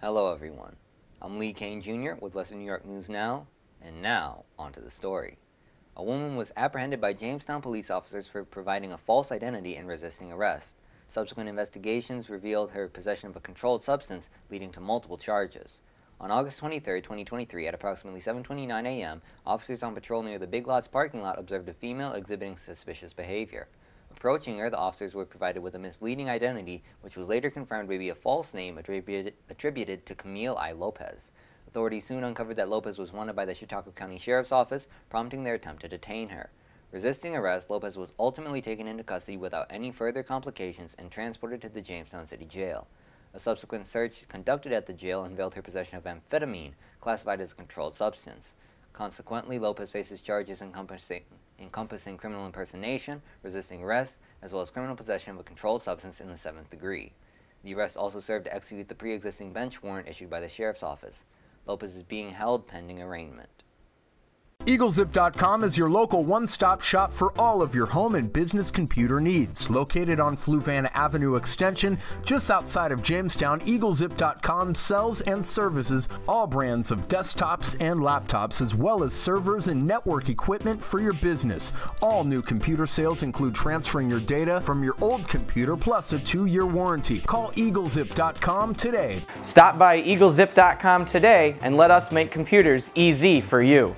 Hello everyone, I'm Lee Kane Jr. with Western New York News Now, and now, onto the story. A woman was apprehended by Jamestown police officers for providing a false identity and resisting arrest. Subsequent investigations revealed her possession of a controlled substance, leading to multiple charges. On August 23, 2023, at approximately 7:29 a.m., officers on patrol near the Big Lots parking lot observed a female exhibiting suspicious behavior. Approaching her, the officers were provided with a misleading identity, which was later confirmed to be a false name attributed to Camille I. Lopez. Authorities soon uncovered that Lopez was wanted by the Chautauqua County Sheriff's Office, prompting their attempt to detain her. Resisting arrest, Lopez was ultimately taken into custody without any further complications and transported to the Jamestown City Jail. A subsequent search conducted at the jail unveiled her possession of amphetamine, classified as a controlled substance. Consequently, Lopez faces charges encompassing criminal impersonation, resisting arrest, as well as criminal possession of a controlled substance in the 7th degree. The arrest also served to execute the pre-existing bench warrant issued by the Sheriff's Office. Lopez is being held pending arraignment. EagleZip.com is your local one-stop shop for all of your home and business computer needs. Located on Fluvanna Avenue Extension, just outside of Jamestown, EagleZip.com sells and services all brands of desktops and laptops, as well as servers and network equipment for your business. All new computer sales include transferring your data from your old computer plus a 2-year warranty. Call EagleZip.com today. Stop by EagleZip.com today and let us make computers easy for you.